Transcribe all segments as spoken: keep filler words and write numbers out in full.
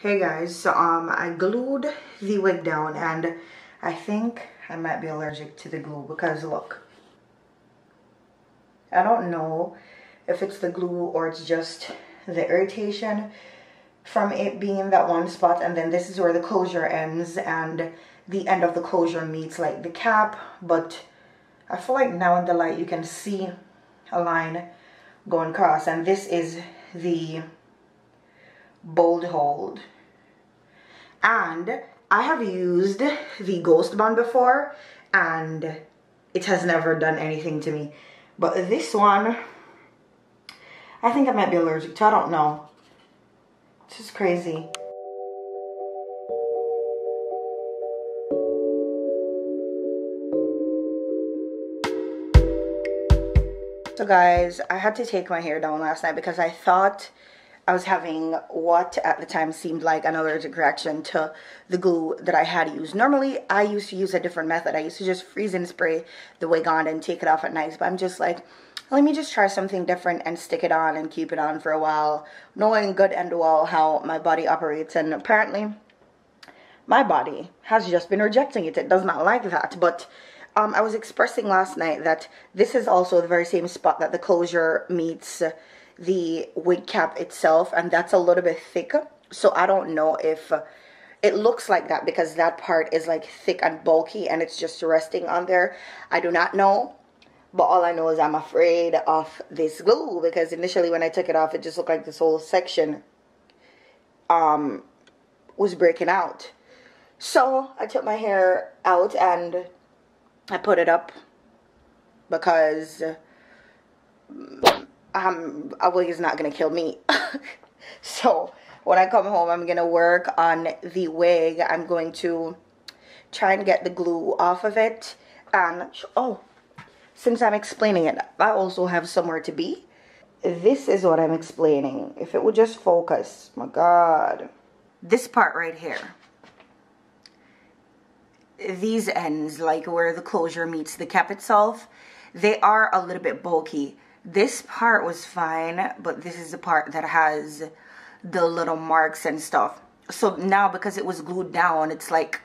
Hey guys, so um, I glued the wig down and I think I might be allergic to the glue because look, I don't know if it's the glue or it's just the irritation from it being in that one spot, and then this is where the closure ends and the end of the closure meets like the cap, but I feel like now in the light you can see a line going across, and this is the bold hold. And I have used the Ghost Bond before and it has never done anything to me, but this one I think I might be allergic to. I don't know, this is crazy. So guys, I had to take my hair down last night because I thought I was having what at the time seemed like an allergic reaction to the glue that I had used. Normally, I used to use a different method. I used to just freeze and spray the wig on and take it off at night. But I'm just like, let me just try something different and stick it on and keep it on for a while, knowing good and well how my body operates. And apparently, my body has just been rejecting it. It does not like that. But um, I was expressing last night that this is also the very same spot that the closure meets the wig cap itself, and that's a little bit thicker, so I don't know if it looks like that because that part is like thick and bulky and it's just resting on there. I do not know, but all I know is I'm afraid of this glue because initially when I took it off it just looked like this whole section um was breaking out. So I took my hair out and I put it up because Um, a wig is not gonna kill me. So when I come home, I'm gonna work on the wig. I'm going to try and get the glue off of it. And oh, since I'm explaining it, I also have somewhere to be. This is what I'm explaining. If it would just focus, my God. This part right here, these ends, like where the closure meets the cap itself, they are a little bit bulky. This part was fine, but this is the part that has the little marks and stuff. So now because it was glued down, it's like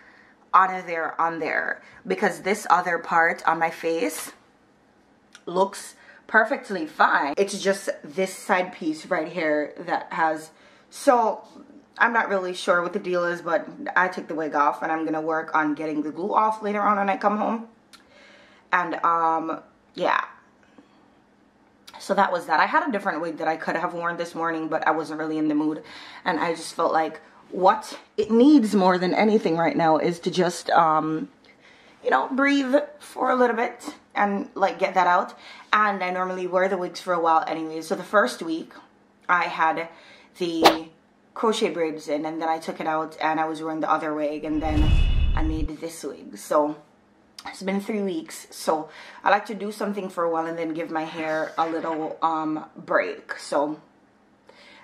on there, on there. Because this other part on my face looks perfectly fine. It's just this side piece right here that has... So I'm not really sure what the deal is, but I took the wig off and I'm going to work on getting the glue off later on when I come home. And um, yeah. So that was that. I had a different wig that I could have worn this morning, but I wasn't really in the mood. And I just felt like what it needs more than anything right now is to just, um, you know, breathe for a little bit and like get that out. And I normally wear the wigs for a while anyway. So the first week I had the crochet braids in and then I took it out and I was wearing the other wig and then I made this wig. So it's been three weeks, so I like to do something for a while and then give my hair a little um, break. So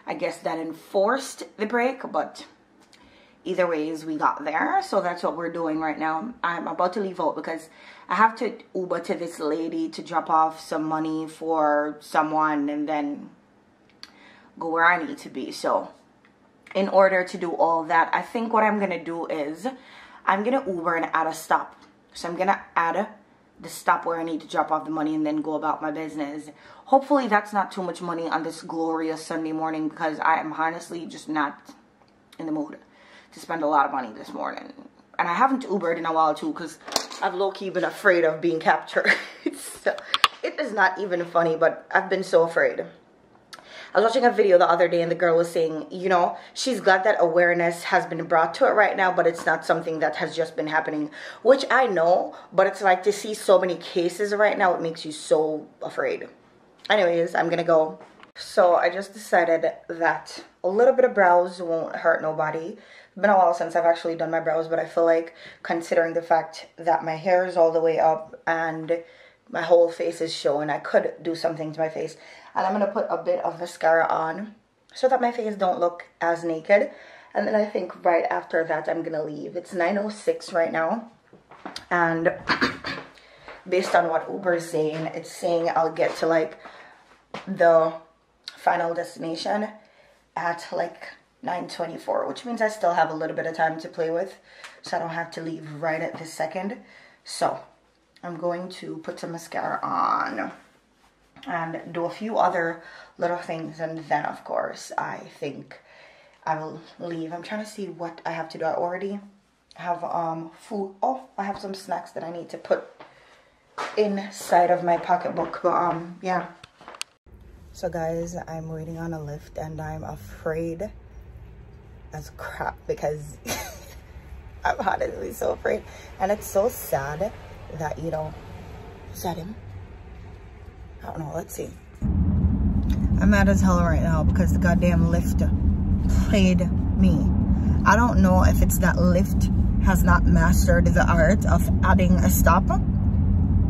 I guess that enforced the break, but either ways, we got there. So that's what we're doing right now. I'm about to leave out because I have to Uber to this lady to drop off some money for someone and then go where I need to be. So in order to do all that, I think what I'm going to do is I'm going to Uber and add a stop. So I'm gonna add the stop where I need to drop off the money and then go about my business. Hopefully that's not too much money on this glorious Sunday morning because I am honestly just not in the mood to spend a lot of money this morning. And I haven't Ubered in a while too because I've low-key been afraid of being captured. So it is not even funny, but I've been so afraid. I was watching a video the other day and the girl was saying, you know, she's glad that awareness has been brought to it right now, but it's not something that has just been happening, which I know, but it's like to see so many cases right now, it makes you so afraid. Anyways, I'm gonna go. So I just decided that a little bit of brows won't hurt nobody. It's been a while since I've actually done my brows, but I feel like considering the fact that my hair is all the way up and my whole face is showing, I could do something to my face. And I'm going to put a bit of mascara on so that my face don't look as naked. And then I think right after that, I'm going to leave. It's nine oh six right now. And based on what Uber is saying, it's saying I'll get to like the final destination at like nine twenty-four, which means I still have a little bit of time to play with, so I don't have to leave right at this second. So I'm going to put some mascara on and do a few other little things, and then of course I think I will leave. I'm trying to see what I have to do. I already have um food. Oh, I have some snacks that I need to put inside of my pocketbook, but um yeah. So guys, I'm waiting on a lift and I'm afraid as crap because I'm honestly so afraid. And it's so sad that, you know, is that him? I don't know, let's see. I'm mad as hell right now because the goddamn lift played me. I don't know if it's that lift has not mastered the art of adding a stop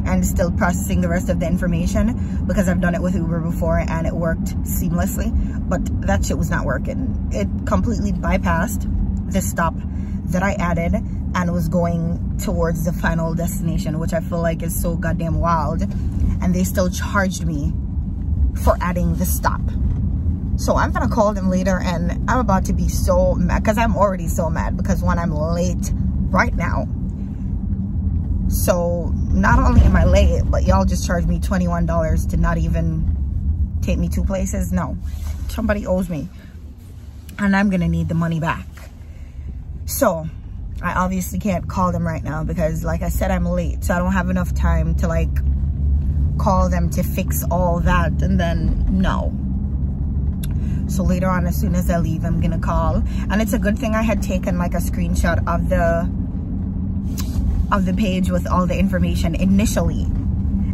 and still processing the rest of the information, because I've done it with Uber before and it worked seamlessly, but that shit was not working. It completely bypassed the stop that I added and was going towards the final destination, which I feel like is so goddamn wild. And they still charged me for adding the stop. So I'm gonna call them later, and I'm about to be so mad, because I'm already so mad because one, I'm late right now. So not only am I late, but y'all just charged me twenty-one dollars to not even take me two places. No, somebody owes me and I'm gonna need the money back. So I obviously can't call them right now because, like I said, I'm late, so I don't have enough time to like call them to fix all that, and then no. So later on, as soon as I leave, I'm gonna call. And it's a good thing I had taken like a screenshot of the of the page with all the information initially,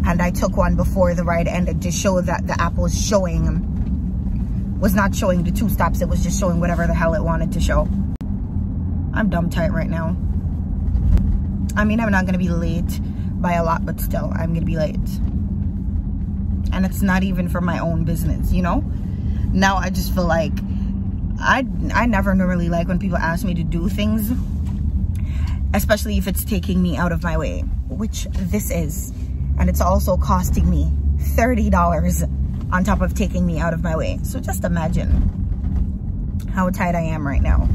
and I took one before the ride ended to show that the app was showing was not showing the two stops. It was just showing whatever the hell it wanted to show. I'm dumb tight right now. I mean, I'm not gonna be late by a lot, but still I'm gonna be late, and it's not even for my own business, you know. Now I just feel like I I never normally like when people ask me to do things, especially if it's taking me out of my way, which this is. And it's also costing me thirty dollars on top of taking me out of my way. So just imagine how tight I am right now.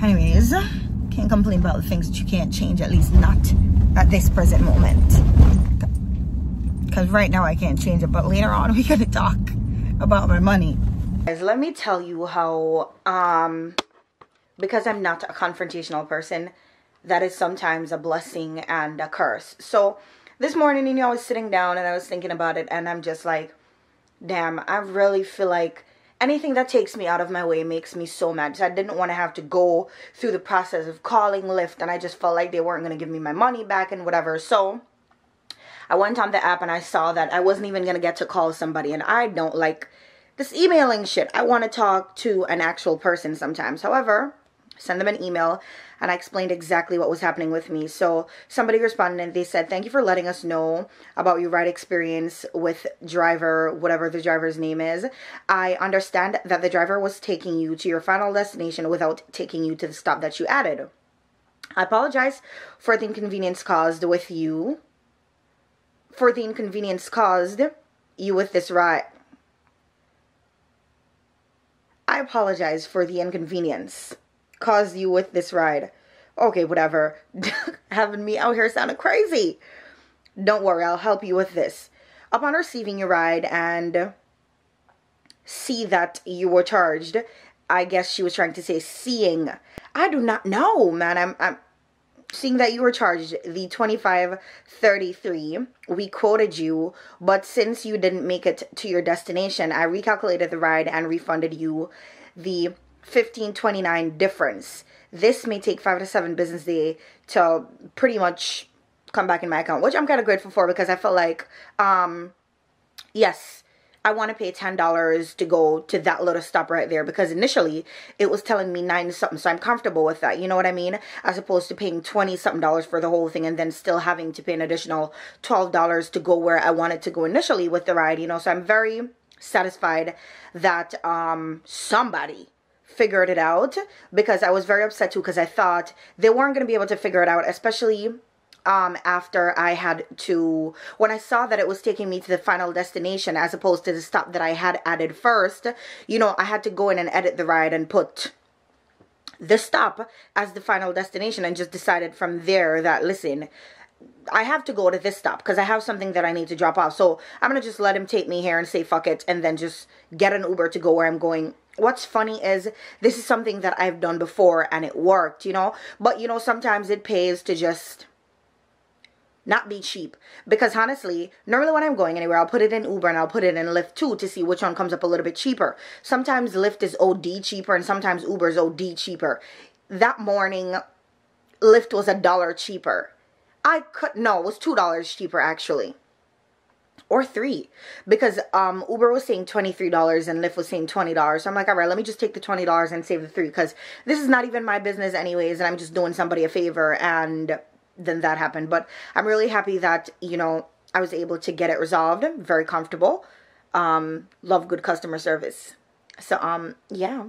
Anyways, can't complain about the things that you can't change, at least not at this present moment. Because right now I can't change it, but later on we're gonna talk about my money. Guys, let me tell you how... um. Because I'm not a confrontational person, that is sometimes a blessing and a curse. So this morning, you know, I was sitting down and I was thinking about it, and I'm just like, damn, I really feel like anything that takes me out of my way makes me so mad. So I didn't want to have to go through the process of calling Lyft, and I just felt like they weren't going to give me my money back and whatever. So I went on the app and I saw that I wasn't even going to get to call somebody, and I don't like this emailing shit. I want to talk to an actual person sometimes. However, send them an email, and I explained exactly what was happening with me. So somebody responded and they said, thank you for letting us know about your ride experience with driver, whatever the driver's name is. I understand that the driver was taking you to your final destination without taking you to the stop that you added. I apologize for the inconvenience caused with you, for the inconvenience caused you with this ride. I apologize for the inconvenience caused you with this ride. Okay, whatever. Having me out here sounded crazy. Don't worry, I'll help you with this. Upon receiving your ride and see that you were charged, I guess she was trying to say seeing. I do not know, man. I'm, I'm seeing that you were charged the twenty-five thirty-three we quoted you, but since you didn't make it to your destination, I recalculated the ride and refunded you the fifteen twenty-nine difference. This may take five to seven business days to pretty much come back in my account, which I'm kind of grateful for, because I feel like, um, yes, I want to pay ten dollars to go to that little stop right there, because initially it was telling me nine something, so I'm comfortable with that, you know what I mean, as opposed to paying twenty something dollars for the whole thing and then still having to pay an additional twelve dollars to go where I wanted to go initially with the ride, you know. So I'm very satisfied that um, somebody figured it out, because I was very upset too, because I thought they weren't going to be able to figure it out, especially um, after I had to, when I saw that it was taking me to the final destination as opposed to the stop that I had added first, you know, I had to go in and edit the ride and put the stop as the final destination, and just decided from there that, listen, I have to go to this stop because I have something that I need to drop off. So I'm going to just let him take me here and say fuck it, and then just get an Uber to go where I'm going. What's funny is this is something that I've done before and it worked, you know. But, you know, sometimes it pays to just not be cheap. Because honestly, normally when I'm going anywhere, I'll put it in Uber and I'll put it in Lyft too to see which one comes up a little bit cheaper. Sometimes Lyft is O D cheaper and sometimes Uber is O D cheaper. That morning, Lyft was a dollar cheaper. I could, no, it was two dollars cheaper actually, or three, because um, Uber was saying twenty-three dollars and Lyft was saying twenty dollars, so I'm like, all right, let me just take the twenty dollars and save the three, because this is not even my business anyways, and I'm just doing somebody a favor, and then that happened. But I'm really happy that, you know, I was able to get it resolved. I'm very comfortable, um, love good customer service, so um, yeah.